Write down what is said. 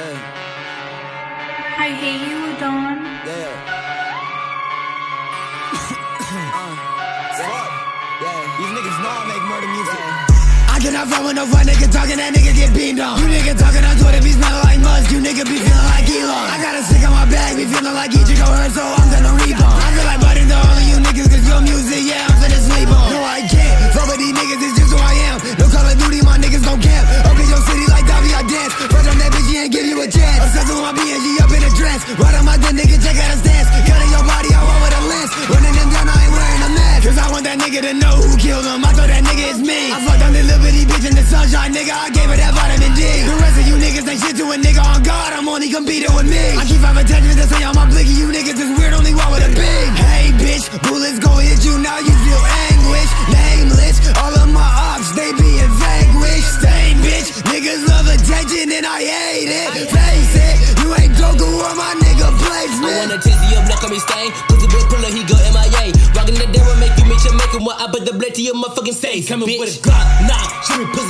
Yeah. I hear you, Don. Yeah. Yeah. These niggas know I make murder music. Yeah. I cannot find with no white nigga talking, that nigga get beamed on. You nigga talking on Twitter, be smelling like Musk. You nigga be feeling like Elon. I got a stick on my bag, be feeling like Ichigo hurt, so I'm gonna rebound. I feel like Buddy's the only you niggas, cause your music, yeah, I'm finna sleep on. No, I can't. Fuck with these niggas, it's just who I am. No Call of Duty, my niggas gon' camp. Okay, your city like Dobby, I dance. First on that bitch, she ain't give you a chance. Obsessed with my BNG up in a dress. Right on my dick, nigga, check out his dance. Cutting your body, I want with a lens. Running them down, I ain't wearing a mask. Cause I want that nigga to know who killed him. I thought that nigga is me. I fucked on the liberty bitch in the sunshine, nigga. I gave her that vitamin D. The rest of you niggas ain't shit to a nigga. On God, I'm only competing with me. I keep having attachments that say on my blicky. You niggas is weird, only one with a big. Hey bitch, bullets gon' hit you now. You feel anguish, nameless. All of my ops, they being vanquished. Stain bitch, niggas love attention and I hate it. Face it, you ain't Goku or my nigga placement. I wanna test you up, now call me Stain. Pussy boy puller, he go MIA. Rockin' the devil, make you meet your maker. Well, I put the blade to your motherfucking face. Coming with a Glock, nah, shoot me pussy.